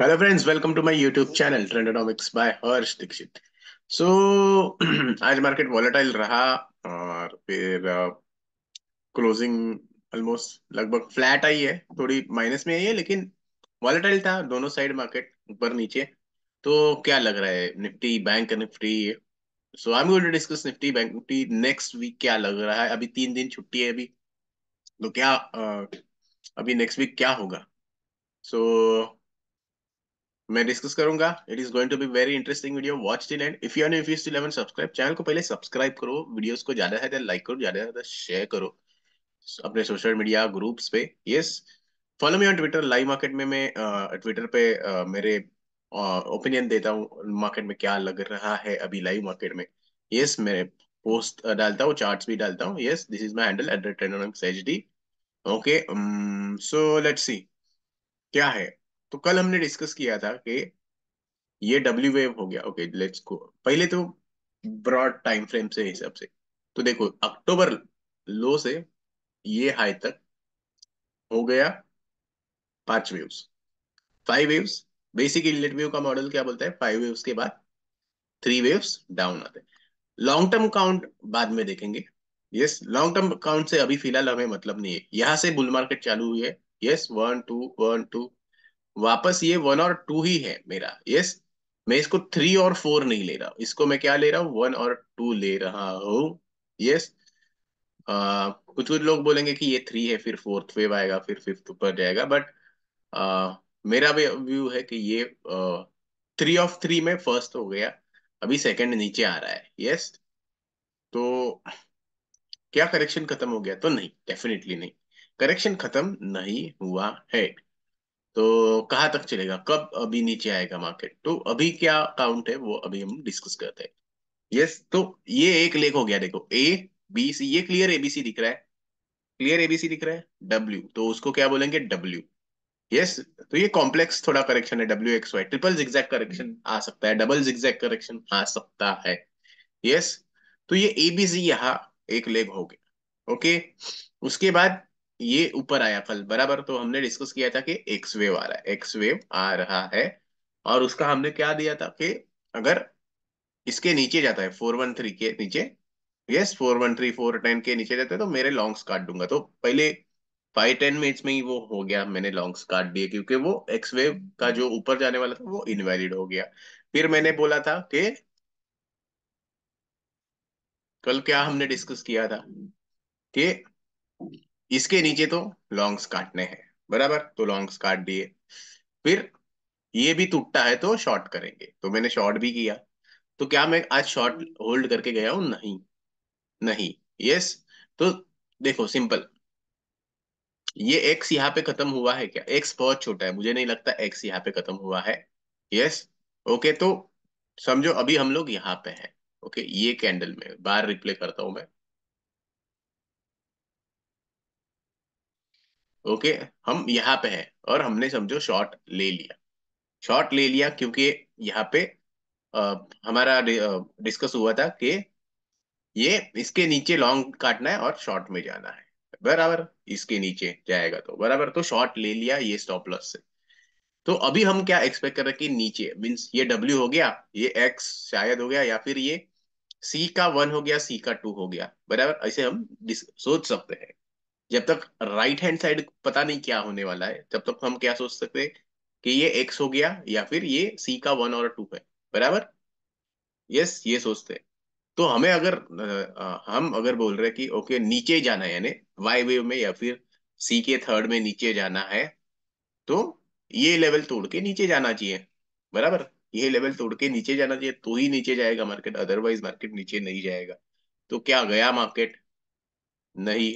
Hello friends, welcome to my YouTube channel Trendonomics by Harsh Dixit. आज market volatile रहा और फिर क्लोजिंग ऑलमोस्ट लगभग फ्लैट आई है, थोड़ी माइनस में आई है लेकिन वॉलेटाइल था दोनों साइड मार्केट ऊपर नीचे। तो क्या लग रहा है Nifty bank Nifty? So I am going to discuss Nifty bank Nifty next week क्या लग रहा है। अभी 3 दिन छुट्टी है अभी, तो क्या अभी नेक्स्ट वीक क्या होगा सो मैं डिस्कस करूंगा। It is going to be very interesting video, watch till end. If you are new, if you still haven't subscribe, channel को पहले सब्सक्राइब करो, वीडियोस को ज्यादा से ज्यादा लाइक करो, ज्यादा से ज्यादा शेयर करो अपने सोशल मीडिया ग्रुप्स पे। Yes, follow me on Twitter, live market में मैं ट्विटर पे मेरे ओपिनियन देता हूँ मार्केट में क्या लग रहा है अभी लाइव मार्केट में। यस, मेरे पोस्ट डालता हूँ, चार्ट भी डालता हूँ। Yes, this is my handle @ Trendonomics HD। Okay, so let's see क्या है। तो कल हमने डिस्कस किया था कि ये W वेव हो गया। Okay, let's go. पहले तो ब्रॉड टाइम फ्रेम से हिसाब से तो देखो, अक्टूबर लो से ये हाई तक हो गया 5 वेव्स। बेसिकली रिलेट वेव का मॉडल क्या बोलता है, 5 वेव्स के बाद 3 वेव्स डाउन आते हैं। लॉन्ग टर्म काउंट बाद में देखेंगे। यस, लॉन्ग टर्म काउंट से अभी फिलहाल हमें मतलब नहीं है। यहां से बुल मार्केट चालू हुई है। यस, 1 2 1 2 वापस ये 1 और 2 ही है मेरा। यस, मैं इसको 3 और 4 नहीं ले रहा हूँ, इसको मैं क्या ले रहा हूँ, 1 और 2 ले रहा हूँ। यस, कुछ कुछ लोग बोलेंगे कि ये 3 है फिर 4th वेव आएगा फिर 5th ऊपर जाएगा, बट मेरा भी व्यू है कि ये 3 ऑफ 3 में 1st हो गया, अभी 2nd नीचे आ रहा है। यस, तो क्या करेक्शन खत्म हो गया? तो नहीं, डेफिनेटली नहीं, करेक्शन खत्म नहीं हुआ है। तो कहाँ तक चलेगा, कब अभी नीचे आएगा मार्केट, तो अभी क्या काउंट है वो अभी हम डिस्कस करते हैं। यस, तो ये एक लेग हो गया। देखो ए बी सी, ये क्लियर एबीसी दिख रहा है, क्लियर एबीसी दिख रहा है। डब्ल्यू, तो उसको क्या बोलेंगे, डब्ल्यू। यस, तो ये कॉम्प्लेक्स थोड़ा करेक्शन है, WXY। ट्रिपल जिगजैग करेक्शन आ सकता है, डबल जिगजैग करेक्शन आ सकता है। यस, तो ये एबीसी यहाँ एक लेग हो गया। ओके, उसके बाद ये ऊपर आया कल बराबर। तो हमने डिस्कस किया था कि एक्स वेव आ रहा है, एक्स वेव आ रहा है, और उसका हमने क्या दिया था कि अगर इसके नीचे जाता है 413 के नीचे, यस 413 410 के नीचे जाता है तो मेरे लॉन्ग्स काट दूंगा। तो पहले 5-10 मिनट्स में ही वो हो गया, मैंने लॉन्ग्स काट दिए क्योंकि वो एक्स वेव का जो ऊपर जाने वाला था वो इनवैलिड हो गया। फिर मैंने बोला था कि कल क्या हमने डिस्कस किया था कि इसके नीचे तो लॉन्ग्स काटने हैं बराबर, तो लॉन्ग्स काट दिए। फिर ये भी टूटता है तो शॉर्ट करेंगे, तो मैंने शॉर्ट भी किया। तो क्या मैं आज शॉर्ट होल्ड करके गया हूं? नहीं। यस, तो देखो सिंपल, ये एक्स यहाँ पे खत्म हुआ है क्या? एक्स बहुत छोटा है, मुझे नहीं लगता एक्स यहाँ पे खत्म हुआ है। यस, ओके, तो समझो अभी हम लोग यहाँ पे हैं। ओके, ये कैंडल में बार रिप्ले करता हूं मैं। ओके, हम यहाँ पे हैं और हमने समझो शॉर्ट ले लिया, क्योंकि यहाँ पे हमारा डिस्कस हुआ था कि ये इसके नीचे लॉन्ग काटना है और शॉर्ट में जाना है बराबर, इसके नीचे जाएगा तो बराबर। तो शॉर्ट ले लिया ये स्टॉप लॉस से। तो अभी हम क्या एक्सपेक्ट कर रहे हैं कि नीचे मीन्स ये W हो गया, ये X शायद हो गया, या फिर ये C का 1 हो गया, C का 2 हो गया बराबर, ऐसे हम सोच सकते हैं। जब तक राइट हैंड साइड पता नहीं क्या होने वाला है, तब तक हम क्या सोच सकते हैं कि ये X हो गया या फिर ये C का 1 और 2 है बराबर। यस, ये सोचते हैं। तो हमें अगर हम बोल रहे हैं कि ओके नीचे जाना है यानी Y वेव में या फिर C के 3rd में नीचे जाना है, तो ये लेवल तोड़ के नीचे जाना चाहिए बराबर, ये लेवल तोड़ के नीचे जाना चाहिए तो ही नीचे जाएगा मार्केट, अदरवाइज मार्केट नीचे नहीं जाएगा। तो क्या गया मार्केट? नहीं।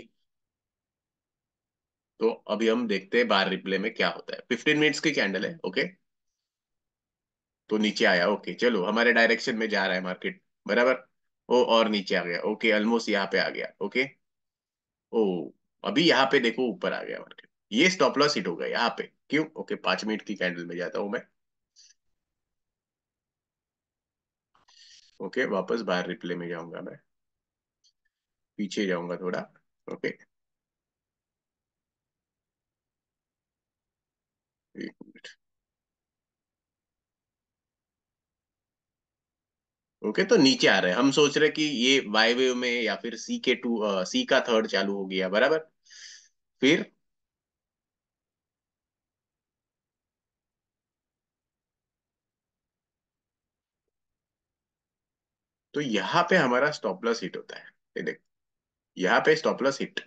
तो अभी हम देखते हैं बार रिप्ले में क्या होता है। 15 मिनट्स की कैंडल है। ओके, तो नीचे आया। ओके, चलो हमारे डायरेक्शन में जा रहा है मार्केट बराबर। ओ, और नीचे आ गया। ओके, ऑलमोस्ट यहाँ पे आ गया। ओके, ओ अभी यहाँ पे देखो ऊपर आ गया मार्केट। ये स्टॉप लॉस हिट हो गया यहाँ पे, क्यों? ओके, 5 मिनट की कैंडल में जाता हूं मैं। ओके, वापस बार रिप्ले में जाऊंगा, मैं पीछे जाऊंगा थोड़ा। ओके, ओके तो नीचे आ रहे हैं। हम सोच रहे कि ये वाई वेव में या फिर सी का थर्ड चालू हो गया बराबर, फिर तो यहाँ पे हमारा स्टॉप लॉस हिट होता है। ये देख यहाँ पे स्टॉप लॉस हिट,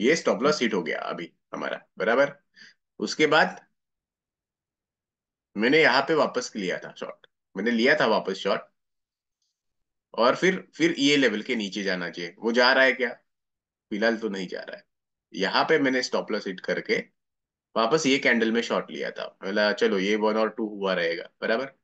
ये स्टॉप लॉस हिट हो गया अभी हमारा बराबर। उसके बाद मैंने यहाँ पे वापस लिया था शॉर्ट, मैंने लिया था वापस शॉर्ट और फिर ये लेवल के नीचे जाना चाहिए। वो जा रहा है क्या? फिलहाल तो नहीं जा रहा है। यहाँ पे मैंने स्टॉप लॉस हिट करके वापस ये कैंडल में शॉर्ट लिया था, बोला चलो ये 1 और 2 हुआ रहेगा बराबर।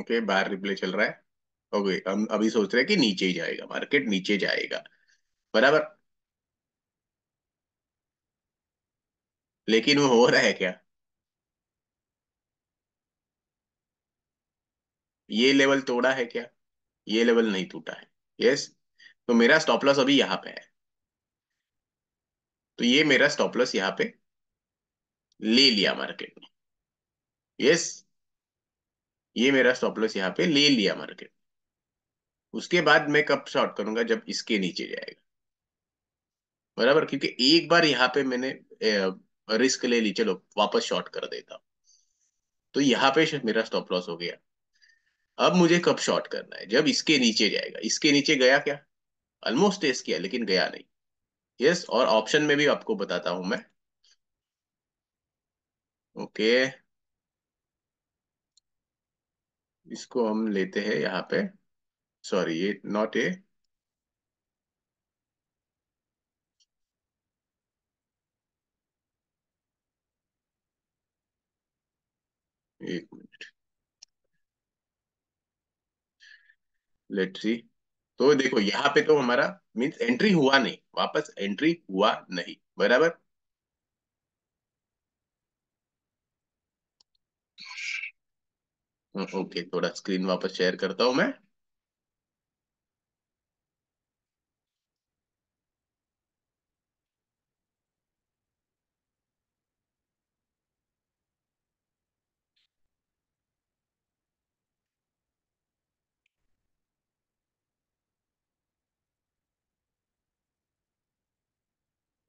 ओके बाहर रिप्ले चल रहा है। ओके हम अभी सोच रहे हैं कि नीचे ही जाएगा मार्केट, नीचे जाएगा बराबर, लेकिन वो हो रहा है क्या? ये लेवल तोड़ा है क्या? ये लेवल नहीं टूटा है। यस तो मेरा स्टॉप लॉस अभी यहाँ पे है, तो ये मेरा स्टॉप लॉस यहाँ पे ले लिया मार्केट ने। यस ये मेरा स्टॉप लॉस यहाँ पे ले लिया मार्केट। उसके बाद मैं कब शॉर्ट करूंगा? जब इसके नीचे जाएगा बराबर, क्योंकि एक बार यहाँ पे मैंने रिस्क ले ली, चलो वापस शॉर्ट कर देता हूँ। तो यहाँ पे मेरा स्टॉप लॉस हो गया। अब मुझे कब शॉर्ट करना है? जब इसके नीचे जाएगा। इसके नीचे गया क्या? ऑलमोस्ट टेस्ट किया लेकिन गया नहीं। यस और ऑप्शन में भी आपको बताता हूं मैं। ओके इसको हम लेते हैं यहाँ पे, सॉरी ये नॉट ए, एक मिनट लेट्स सी। तो देखो यहाँ पे तो हमारा मींस एंट्री हुआ नहीं, वापस एंट्री हुआ नहीं बराबर। ओके थोड़ा स्क्रीन वापस शेयर करता हूं मैं।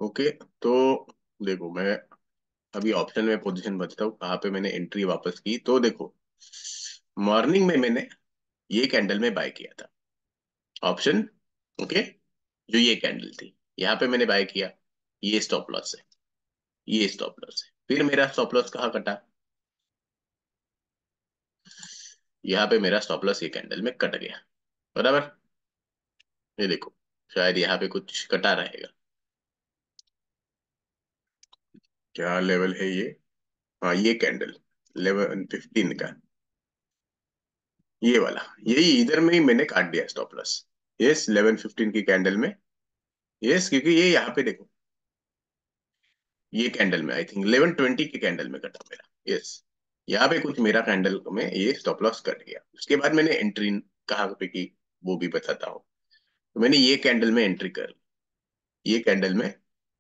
ओके तो देखो मैं अभी ऑप्शन में पोजीशन बताता हूँ कहाँ पे मैंने एंट्री वापस की। तो देखो मॉर्निंग में मैंने ये कैंडल में बाय किया था ऑप्शन, ओके जो ये कैंडल थी यहाँ पे मैंने बाय किया। ये स्टॉप लॉस है, ये स्टॉप लॉस है। फिर मेरा स्टॉप लॉस कहाँ कटा? यहाँ पे मेरा स्टॉप लॉस ये कैंडल में कट गया बराबर। ये देखो शायद यहाँ पे कुछ कटा रहेगा, क्या लेवल है ये? हाँ ये कैंडल 11:15 का ये वाला, यही इधर में ही मैंने काट दिया स्टॉप लॉस। यस 11:15 की कैंडल में। यस क्योंकि ये यहाँ पे देखो ये कैंडल में आई थिंक 11:20 की कैंडल में कटा मेरा। यस यहाँ पे कुछ मेरा कैंडल में ये स्टॉप लॉस कट गया। उसके बाद मैंने एंट्री कहाँ पे की वो भी बताता हूँ। तो मैंने ये कैंडल में एंट्री कर ली, ये कैंडल में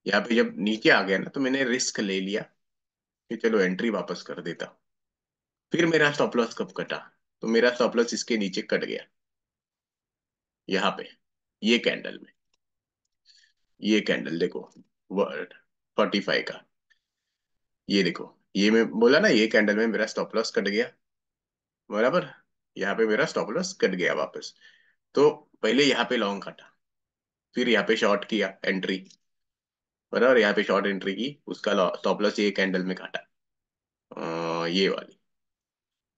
यहाँ पे जब नीचे आ गया ना तो मैंने रिस्क ले लिया कि चलो एंट्री वापस कर देता। फिर मेरा स्टॉप लॉस कब कटा? तो मेरा स्टॉप लॉस इसके नीचे कट गया यहाँ पे ये कैंडल में। ये कैंडल देखो 45 का, ये देखो ये मैं बोला ना ये कैंडल में मेरा स्टॉप लॉस कट गया बराबर। यहाँ पे मेरा स्टॉप लॉस कट गया वापस। तो पहले यहाँ पे लॉन्ग काटा, फिर यहाँ पे शॉर्ट किया एंट्री बराबर। यहाँ पे शॉर्ट एंट्री की, उसका स्टॉप लॉस ये कैंडल में काटा ये वाली।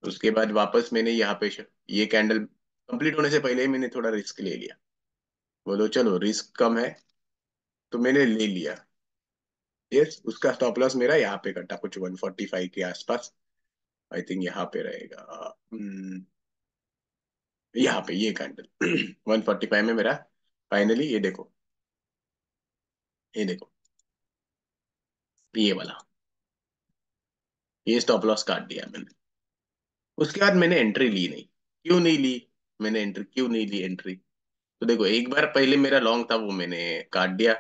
उसके बाद वापस मैंने यहाँ पे ये कैंडल कंप्लीट होने से पहले ही मैंने थोड़ा रिस्क ले लिया, बोलो चलो रिस्क कम है तो मैंने ले लिया। यस उसका स्टॉप लॉस मेरा यहाँ पे कटा कुछ 145 के आसपास आई थिंक यहाँ पे रहेगा। यहाँ पे ये कैंडल 145 में मेरा फाइनली ये देखो, ये देखो ये वाला ये स्टॉप लॉस काट दिया मैंने। उसके बाद मैंने एंट्री ली नहीं। क्यों नहीं ली मैंने एंट्री? क्यों नहीं ली एंट्री? तो देखो एक बार पहले मेरा लॉन्ग था वो मैंने काट दिया,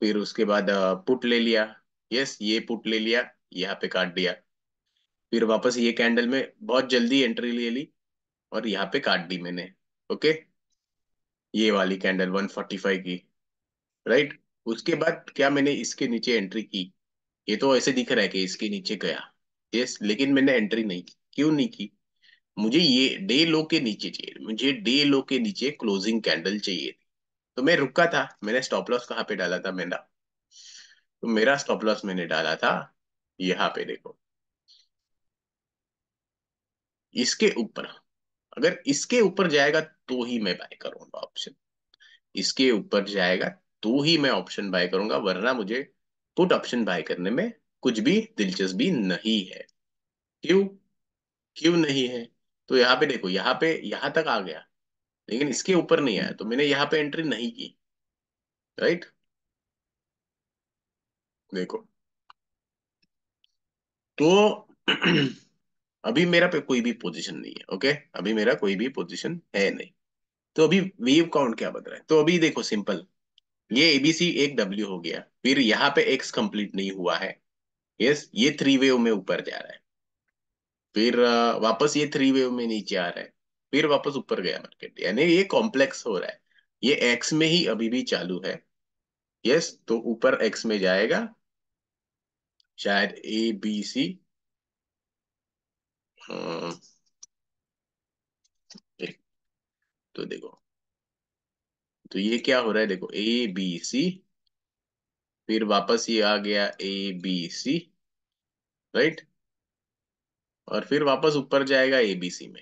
फिर उसके बाद पुट ले लिया। यस ये पुट ले लिया यहाँ पे काट दिया। फिर वापस ये कैंडल में बहुत जल्दी एंट्री ले ली और यहाँ पे काट दी मैंने। ओके, ये वाली कैंडल 145 की, राइट। उसके बाद क्या मैंने इसके नीचे एंट्री की, ये तो ऐसे दिख रहा है कि इसके नीचे गया, यस, लेकिन मैंने एंट्री नहीं की। क्यों नहीं की? मुझे ये डे लो के नीचे चाहिए, मुझे डे लो के नीचे क्लोजिंग कैंडल चाहिए थी, तो मैं रुका था। मैंने स्टॉप लॉस कहाँ पे डाला था? मेरा स्टॉप लॉस मैंने डाला था यहाँ पे, देखो इसके ऊपर। अगर इसके ऊपर जाएगा तो ही मैं बाय करूंगा ऑप्शन, इसके ऊपर जाएगा तो ही मैं ऑप्शन बाय करूंगा, वरना मुझे पुट ऑप्शन बाय करने में कुछ भी दिलचस्पी नहीं है। क्यों क्यों नहीं है? तो यहाँ पे देखो, यहाँ पे यहाँ तक आ गया लेकिन इसके ऊपर नहीं आया, तो मैंने यहाँ पे एंट्री नहीं की, राइट। देखो तो अभी मेरा पे कोई भी पोजीशन नहीं है। ओके, अभी मेरा कोई भी पोजीशन है नहीं, तो अभी वेव काउंट क्या बता रहा है? तो अभी देखो सिंपल, ये एबीसी एक डब्ल्यू हो गया, फिर यहाँ पे एक्स कंप्लीट नहीं हुआ है, यस, ये थ्री वेव में ऊपर जा रहा है, फिर वापस ये थ्री वेव में नीचे आ रहा है, फिर वापस ऊपर गया मार्केट, यानी ये कॉम्प्लेक्स हो रहा है, ये एक्स में ही अभी भी चालू है, यस। तो ऊपर एक्स में जाएगा शायद ए बी सी, तो देखो तो ये क्या हो रहा है, देखो ए बी सी, फिर वापस ये आ गया ए बी सी, राइट, और फिर वापस ऊपर जाएगा ए बी सी में,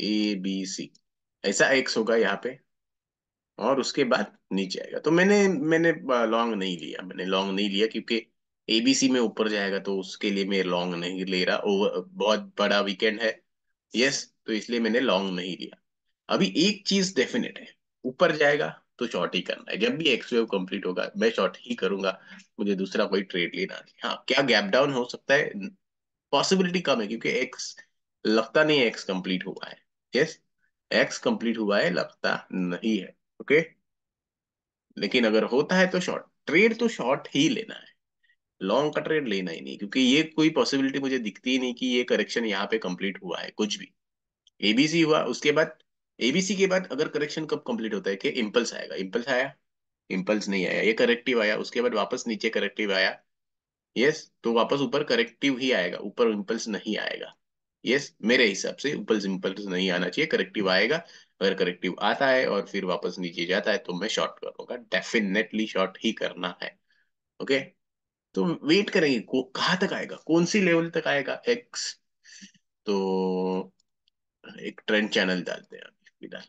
ए बी सी, ऐसा एक्स होगा यहाँ पे, और उसके बाद नीचे आएगा। तो मैंने लॉन्ग नहीं लिया, क्योंकि ए बी सी में ऊपर जाएगा तो उसके लिए मैं लॉन्ग नहीं ले रहा, ओवर बहुत बड़ा वीकेंड है, यस, तो इसलिए मैंने लॉन्ग नहीं लिया। अभी एक चीज डेफिनेट है, ऊपर जाएगा तो शॉर्ट ही करना है, जब भी एक्स वेव कंप्लीट होगा मैं शॉर्ट ही करूंगा, मुझे दूसरा कोई ट्रेड लेना नहीं। हाँ, क्या गैप डाउन हो सकता है? पॉसिबिलिटी कम है, क्योंकि एक्स लगता नहीं है एक्स कंप्लीट हुआ है, यस, एक्स कंप्लीट हुआ है लगता नहीं है, ओके। लेकिन अगर होता है तो शॉर्ट ट्रेड तो शॉर्ट ही लेना है, लॉन्ग का ट्रेड लेना ही नहीं, क्योंकि ये कोई पॉसिबिलिटी मुझे दिखती ही नहीं कि ये करेक्शन यहाँ पे कंप्लीट हुआ है। कुछ भी एबीसी हुआ, उसके बाद एबीसी के बाद अगर करेक्शन कब कंप्लीट होता है कि इंपल्स आएगा, इंपल्स आया, इंपल्स नहीं आया, ये करेक्टिव आया, उसके बाद वापस नीचे करेक्टिव आया, यस, तो वापस ऊपर करेक्टिव ही आएगा, ऊपर इंपल्स नहीं आएगा, यस, मेरे हिसाब से ऊपर इंपल्स नहीं आना चाहिए, करेक्टिव आएगा। अगर करेक्टिव आता है और फिर वापस नीचे जाता है तो मैं शॉर्ट करूंगा, डेफिनेटली शॉर्ट ही करना है, ओके। तो वेट करेंगे, कहाँ तक आएगा, कौन सी लेवल तक आएगा एक्स, तो एक ट्रेंड चैनल डालते हैं फिलहाल।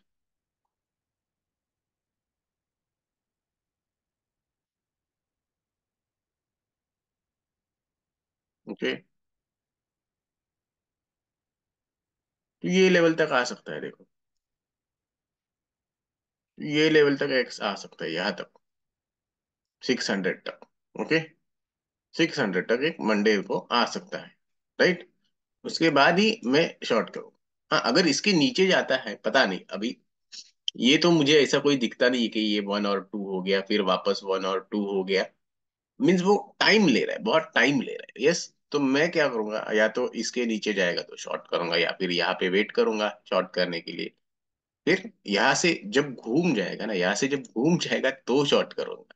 ओके, तो ये लेवल तक आ सकता है, देखो ये लेवल तक एक्स आ सकता है, यहाँ तक 600 तक, ओके, 600 तक एक मंडे को आ सकता है, राइट। उसके बाद ही मैं शॉर्ट करूँ। हाँ, अगर इसके नीचे जाता है, पता नहीं, अभी ये तो मुझे ऐसा कोई दिखता नहीं कि ये 1 और 2 हो गया, फिर वापस 1 और 2 हो गया, मीन्स वो टाइम ले रहा है, बहुत टाइम ले रहा है, यस। तो मैं क्या करूंगा, या तो इसके नीचे जाएगा तो शॉर्ट करूंगा, या फिर यहाँ पे वेट करूंगा शॉर्ट करने के लिए, फिर यहाँ से जब घूम जाएगा ना, यहाँ से जब घूम जाएगा तो शॉर्ट करूंगा,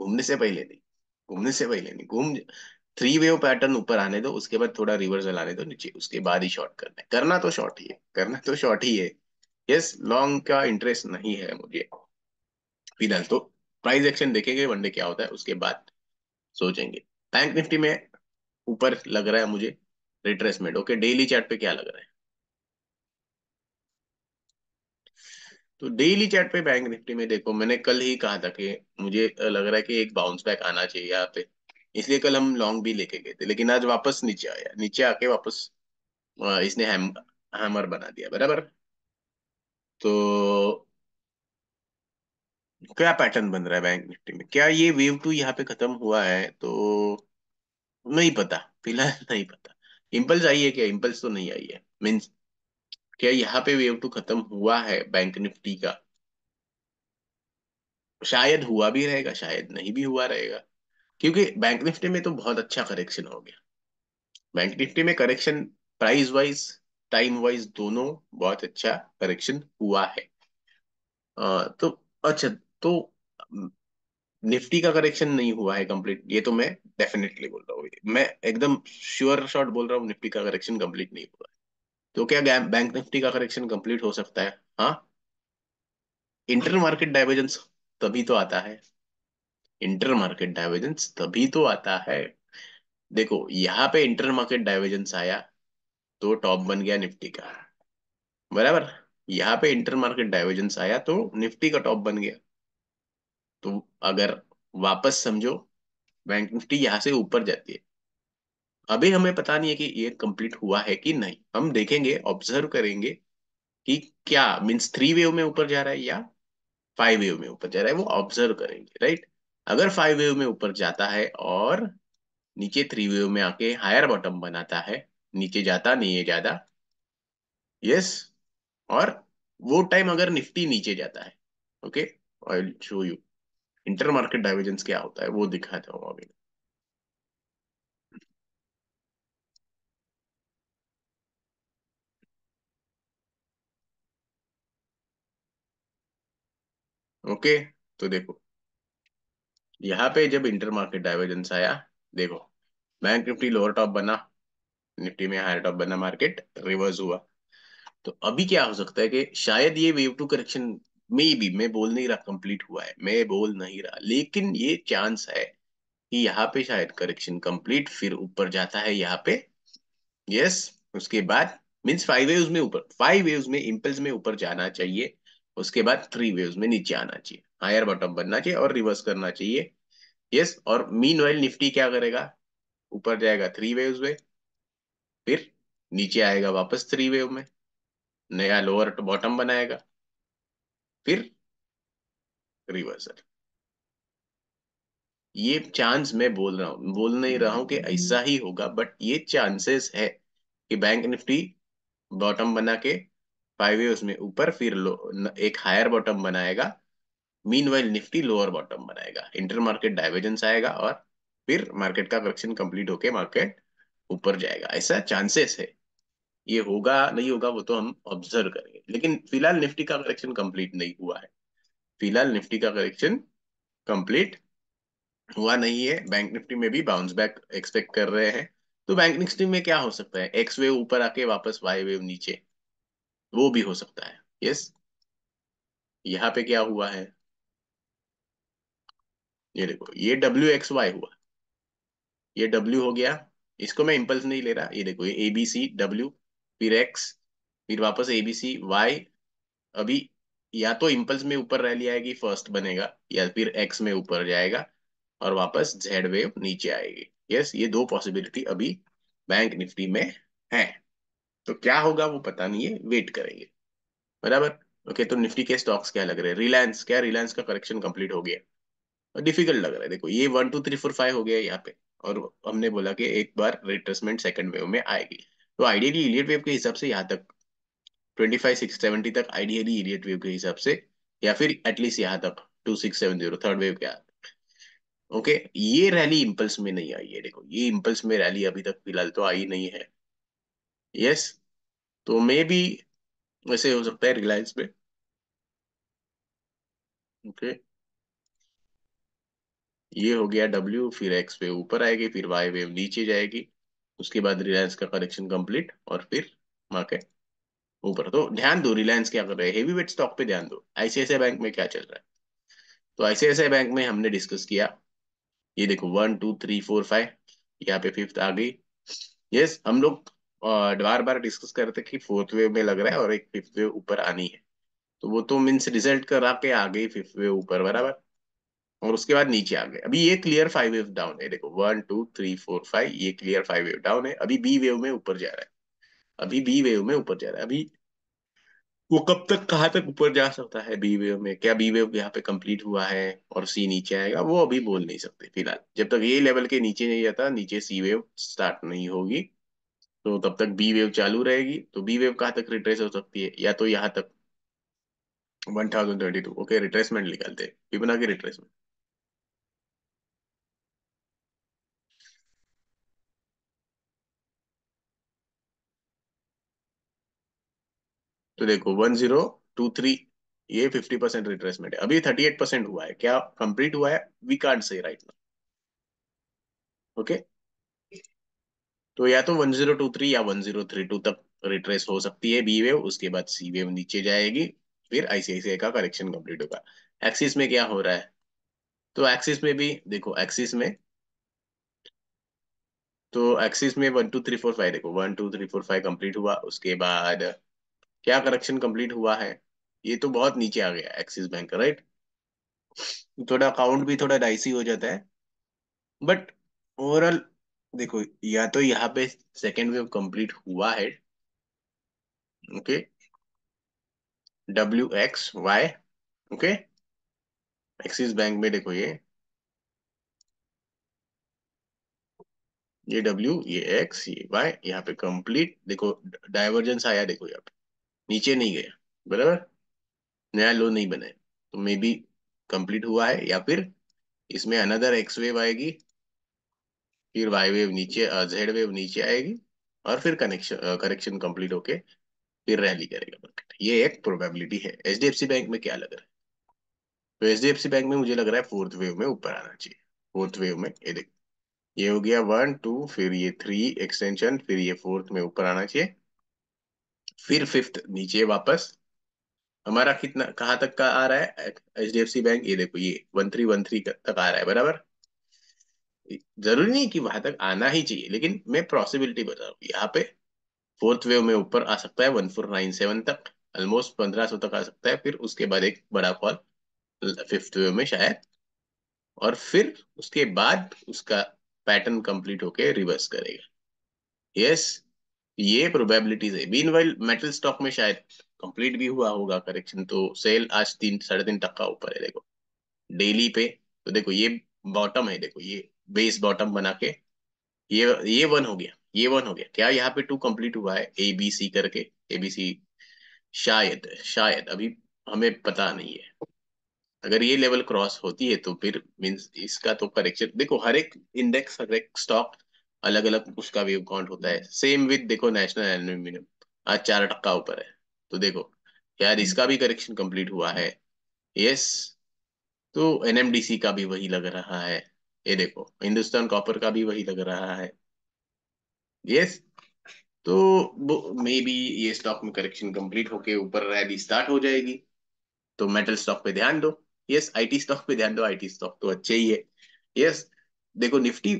घूमने से पहले नहीं, घूमने से पहले नहीं, घूम थ्री वेव पैटर्न ऊपर आने दो, उसके बाद थोड़ा रिवर्सल आने दो नीचे, उसके बाद ही शॉर्ट करना है, करना तो शॉर्ट ही है, यस। लॉन्ग का इंटरेस्ट नहीं है मुझे फिलहाल, तो प्राइस एक्शन देखेंगे वनडे क्या होता है, उसके बाद सोचेंगे। बैंक निफ्टी में ऊपर लग रहा है मुझे रिट्रेसमेंट, ओके। डेली चार्ट पे क्या लग रहा है? तो डेली चार्ट पे बैंक निफ्टी में देखो, मैंने कल ही कहा था कि मुझे लग रहा है कि एक बाउंस बैक आना चाहिए यहाँ पे, इसलिए कल हम लॉन्ग भी लेके गए थे, लेकिन आज वापस नीचे आया, नीचे आके वापस इसने हैमर बना दिया, बराबर। तो क्या पैटर्न बन रहा है बैंक निफ्टी में? क्या ये वेव 2 यहाँ पे खत्म हुआ है? तो नहीं पता, फिलहाल नहीं पता। इंपल्स आई है क्या? इंपल्स तो नहीं आई है, मीन्स क्या यहाँ पे वेव 2 खत्म हुआ है बैंक निफ्टी का? शायद हुआ भी रहेगा, शायद नहीं भी हुआ रहेगा, क्योंकि बैंक निफ्टी में तो बहुत अच्छा करेक्शन हो गया, बैंक निफ्टी में correction price wise time wise दोनों बहुत अच्छा करेक्शन हुआ है। तो अच्छा, तो निफ्टी का करेक्शन नहीं हुआ है कंप्लीट, ये तो मैं डेफिनेटली बोल रहा हूँ, मैं एकदम श्योर शॉट बोल रहा हूँ निफ्टी का करेक्शन कंप्लीट नहीं हुआ है। तो क्या बैंक निफ्टी का करेक्शन कंप्लीट हो सकता है? हाँ, इंटर मार्केट डाइवर्जेंस तभी तो आता है, इंटर मार्केट डाइवर्जेंस तभी तो आता है। देखो यहाँ पे इंटर मार्केट डाइवर्जेंस आया तो टॉप बन गया निफ्टी का, बराबर। यहाँ पे इंटर मार्केट डाइवर्जेंस आया तो निफ्टी का टॉप बन गया। तो अगर वापस समझो बैंक निफ्टी यहाँ से ऊपर जाती है, अभी हमें पता नहीं है कि ये कंप्लीट हुआ है कि नहीं, हम देखेंगे, ऑब्जर्व करेंगे कि क्या मीन्स 3 वेव में ऊपर जा रहा है या 5 वेव में ऊपर जा रहा है, वो ऑब्जर्व करेंगे, राइट। अगर 5 वेव में ऊपर जाता है और नीचे 3 वेव में आके हायर बॉटम बनाता है, नीचे जाता नहीं है ज्यादा, यस, और वो टाइम अगर निफ्टी नीचे जाता है, okay, I will show you inter market divergence क्या होता है, वो दिखाता हूँ अभी। ओके तो देखो यहाँ पे जब इंटर मार्केट डाइवर्जेंस आया, देखो बैंक निफ्टी लोअर टॉप बना, निफ्टी में हायर टॉप बना, मार्केट रिवर्स हुआ। तो अभी क्या हो सकता है कि शायद ये वेव टू करेक्शन मे भी, मैं बोल नहीं रहा कंप्लीट हुआ है, मैं बोल नहीं रहा, लेकिन ये चांस है कि यहाँ पे शायद करेक्शन कंप्लीट फिर ऊपर जाता है यहाँ पे, यस। उसके बाद मीन्स 5 वेव्स में ऊपर, 5 वेव्स में इंपल्स में ऊपर जाना चाहिए, उसके बाद 3 वेव्स में नीचे आना चाहिए, हायर बॉटम बनना चाहिए और रिवर्स करना चाहिए, यस। और मीनवाइल निफ्टी क्या करेगा, ऊपर जाएगा 3 वेव्स में, फिर नीचे आएगा वापस 3 वेव में, नया लोअर बॉटम बनाएगा, फिर रिवर्सल। ये चांस मैं बोल रहा हूं, बोल नहीं रहा हूं कि ऐसा ही होगा, बट ये चांसेस है कि बैंक निफ्टी बॉटम बना के 5 वेव्स में ऊपर, फिर एक हायर बॉटम बनाएगा, मीनवाइल निफ्टी लोअर बॉटम बनाएगा, इंटर मार्केट डाइवर्जेंस आएगा और फिर मार्केट का करेक्शन कंप्लीट होके मार्केट ऊपर जाएगा। ऐसा चांसेस है, ये होगा नहीं होगा वो तो हम ऑब्जर्व करेंगे, लेकिन फिलहाल निफ्टी का करेक्शन कंप्लीट नहीं हुआ है, फिलहाल निफ्टी का करेक्शन कंप्लीट हुआ नहीं है। बैंक निफ्टी में भी बाउंस बैक एक्सपेक्ट कर रहे हैं, तो बैंक निफ्टी में क्या हो सकता है, एक्स वेव ऊपर आके वापस वाई वेव नीचे, वो भी हो सकता है, यस। यहाँ पे क्या हुआ है, ये देखो, ये डब्ल्यू एक्स वाई हुआ, ये डब्ल्यू हो गया, इसको मैं इंपल्स नहीं ले रहा, ये देखो ये एबीसी डब्ल्यू, फिर एक्स, फिर वापस एबीसी वाई। अभी या तो इंपल्स में ऊपर रैली आएगी, फर्स्ट बनेगा, या फिर एक्स में ऊपर जाएगा और वापस जेड वेव नीचे आएगी, यस। ये 2 पॉसिबिलिटी अभी बैंक निफ्टी में है, तो क्या होगा वो पता नहीं है, वेट करेंगे, बराबर। ओके तो निफ्टी के स्टॉक्स क्या लग रहे हैं, रिलायंस, क्या रिलायंस का करेक्शन कंप्लीट हो गया, डिफिकल्ट लग रहा है। देखो ये 1 2 3 4 5 हो गया यहाँ पे, और हमने बोला कि एक बार रिट्रेसमेंट सेकंड वेव में आएगी, तो आइडियली इलियट वेव के हिसाब से यहाँ तक 25670 तक, आइडियली इलियट वेव के हिसाब से, या फिर एटलीस्ट यहाँ तक 2670 थर्ड वेव के आगे। ओके ये रैली इंपल्स में नहीं आई है, देखो ये इंपल्स में रैली अभी तक फिलहाल तो आई नहीं है, यस। तो मे भी वैसे हो सकता है रिलायंस में, ओके ये हो गया डब्ल्यू, फिर एक्स वेव ऊपर आएगी, फिर वाई वेव नीचे जाएगी, उसके बाद रिलायंस का करेक्शन कंप्लीट और फिर मार्केट ऊपर। तो ध्यान दो रिलायंस क्या कर रहे हैं, हेवी वेट स्टॉक पे ध्यान दो। आईसीआईसीआई बैंक में क्या चल रहा है, तो आईसीआईसीआई बैंक में हमने डिस्कस किया, ये देखो 1 2 3 4 5 यहाँ पे फिफ्थ आ गई, यस। हम लोग बार बार डिस्कस करते कि 4th वेव में लग रहा है और एक 5th वेव ऊपर आनी है, तो वो तो मीन्स रिजल्ट करा के आ गई 5th वेव ऊपर, बराबर, और उसके बाद नीचे आ गए। अभी ये क्लियर 5 वेव डाउन है, देखो 1 2 3 4 5 ये क्लियर 5 वेव डाउन है, अभी बी वेव में ऊपर जा रहा है, अभी बी वेव में ऊपर जा रहा है। अभी वो कब तक, कहाँ तक ऊपर जा सकता है बी वेव में, क्या बी वेव यहाँ पे कंप्लीट हुआ है और सी नीचे आएगा, वो अभी बोल नहीं सकते फिलहाल। जब तक ये लेवल के नीचे नहीं जाता, नीचे सी वेव स्टार्ट नहीं होगी, तो तब तक बी वेव चालू रहेगी। तो बी वेव कहाँ तक रिट्रेस हो सकती है, या तो यहाँ तक 1022, ओके रिट्रेसमेंट निकालते हैं, पिपना की रिट्रेसमेंट, तो देखो 1023 ये 50% रिट्रेसमेंट है, अभी 38% हुआ है, क्या कंप्लीट हुआ है we can't say right now. Okay तो या तो 1023 या 1032 तक रिट्रेस हो सकती है बी वेव, उसके बाद सी वेव नीचे जाएगी, फिर आईसीआईसीआई का करेक्शन कंप्लीट होगा। एक्सिस में क्या हो रहा है, तो एक्सिस में भी देखो, एक्सिस में तो एक्सिस में 1 2 3 4 5 देखो 1 2 3 4 5 कंप्लीट हुआ, उसके बाद क्या करेक्शन कंप्लीट हुआ है, ये तो बहुत नीचे आ गया एक्सिस बैंक राइट, थोड़ा अकाउंट भी थोड़ा डाइसी हो जाता है, बट ओवरऑल देखो या तो यहाँ पे सेकेंड वेव कंप्लीट हुआ है okay WXY okay. Axis bank में देखो ये W ये X ये Y यहाँ पे कंप्लीट देखो डाइवर्जेंस आया, देखो यहाँ पे नीचे नहीं गया बराबर, नया लो नहीं बना है, तो मे बी कंप्लीट हुआ है, या फिर इसमें अनदर एक्स वेव आएगी, फिर वाई वेव नीचे जेड वेव नीचे आएगी और फिर करेक्शन कंप्लीट होके फिर रैली करेगा मार्केट, ये एक प्रोबेबिलिटी है। एचडीएफसी बैंक में क्या लग रहा है, तो एचडीएफसी बैंक में मुझे लग रहा है फोर्थ वेव में ऊपर आना चाहिए। फोर्थ वेव में ये देख ये हो गया 1 2 फिर ये 3 एक्सटेंशन, फिर ये फोर्थ में ऊपर आना चाहिए, फिर फिफ्थ नीचे वापस। हमारा कितना कहाँ तक का आ रहा है एचडीएफसी बैंक, ये देखो ये 1313 तक आ रहा है बराबर, जरूरी नहीं कि वहां तक आना ही चाहिए, लेकिन मैं पॉसिबिलिटी बता रहा हूँ यहाँ पे फोर्थ वेव में ऊपर आ सकता है 1497 तक, ऑलमोस्ट 1500 तक आ सकता है, फिर उसके बाद एक बड़ा फॉल फिफ्थ वेव में शायद, और फिर उसके बाद उसका पैटर्न कंप्लीट होके रिवर्स करेगा। यस ये प्रोबेबिलिटीज है। मीनवाइल मेटल स्टॉक में शायद कंप्लीट भी हुआ होगा करेक्शन, तो सेल आज 3 साढ़े 3 टक्का ऊपर है देखो डेली पे, तो देखो ये बॉटम है, देखो ये बेस बॉटम बना के ये 1 हो गया, ये 1 हो गया, क्या यहाँ पे 2 कंप्लीट हुआ है ABC करके, ABC शायद अभी हमें पता नहीं है, अगर ये लेवल क्रॉस होती है तो फिर मींस इसका तो करेक्शन। देखो हर एक इंडेक्स हर एक स्टॉक अलग अलग उसका वेव काउंट होता है, सेम विद देखो नेशनल एल्यूमिनियम आज 4 टक्का ऊपर है, तो देखो यार इसका भी करेक्शन कंप्लीट हुआ है। यस तो NMDC का भी वही लग रहा है, ये देखो हिंदुस्तान कॉपर का भी वही लग रहा है। यस तो मे बी ये स्टॉक में करेक्शन कंप्लीट होके ऊपर रैली स्टार्ट हो जाएगी, तो मेटल स्टॉक पे ध्यान दो। यस आईटी स्टॉक पे ध्यान दो, आईटी स्टॉक तो अच्छे ही है। यस देखो निफ्टी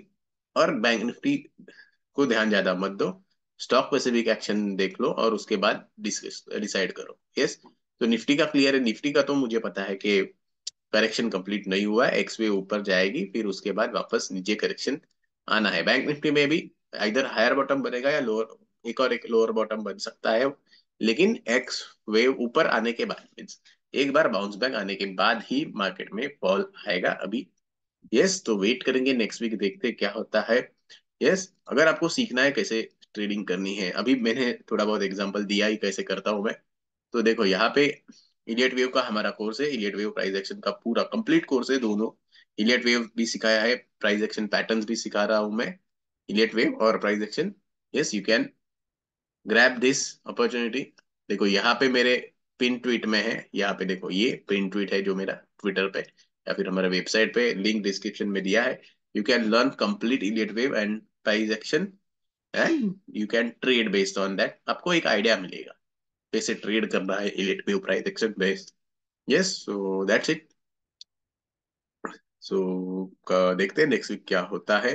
और बैंक निफ्टी को ध्यान ज्यादा मत दो, स्टॉक स्पेसिफिक एक्शन देख लो और उसके बाद डिसाइड करो। यस तो निफ्टी का क्लियर है, निफ्टी का तो मुझे पता है कि करेक्शन कंप्लीट नहीं हुआ है, एक्स वे ऊपर जाएगी फिर उसके बाद वापस नीचे करेक्शन आना है। बैंक निफ्टी में भी इधर हायर बॉटम बनेगा या लोअर, एक और एक लोअर बॉटम बन सकता है, लेकिन एक्स वेव ऊपर आने के बाद मींस एक बार बाउंस बैक आने के बाद ही मार्केट में फॉल आएगा अभी। यस तो वेट करेंगे नेक्स्ट वीक, देखते क्या होता है। यस अगर आपको सीखना है कैसे ट्रेडिंग करनी है, अभी मैंने थोड़ा बहुत एग्जाम्पल दिया ही कैसे करता हूँ मैं, तो देखो यहाँ पे इलियट वेव का हमारा कोर्स है, इलियट वेव प्राइस एक्शन का पूरा कंप्लीट कोर्स है, दोनों इलियट वेव भी सिखाया है, प्राइस एक्शन पैटर्न्स भी सिखा रहा हूं मैं, इलियट वेव और price action. Yes you can grab this opportunity. देखो यहाँ पे मेरे पिन ट्वीट में है, यहाँ पे देखो ये पिन ट्वीट है जो मेरा ट्विटर पे या फिर हमारे वेबसाइट पे, लिंक डिस्क्रिप्शन में दिया है। You can learn complete Elliott wave and price action and you can trade based on that. आपको एक आइडिया मिलेगा कैसे ट्रेड करना है Elliott wave price action based. Yes so that's it. So देखते हैं नेक्स्ट वीक क्या होता है।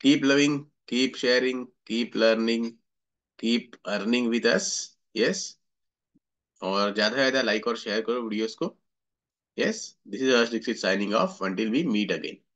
Keep loving, keep sharing, keep learning, keep earning with us. Yes और ज्यादा से ज्यादा लाइक और शेयर करो वीडियोस को। Yes this is Harsh Dixit signing off until we meet again.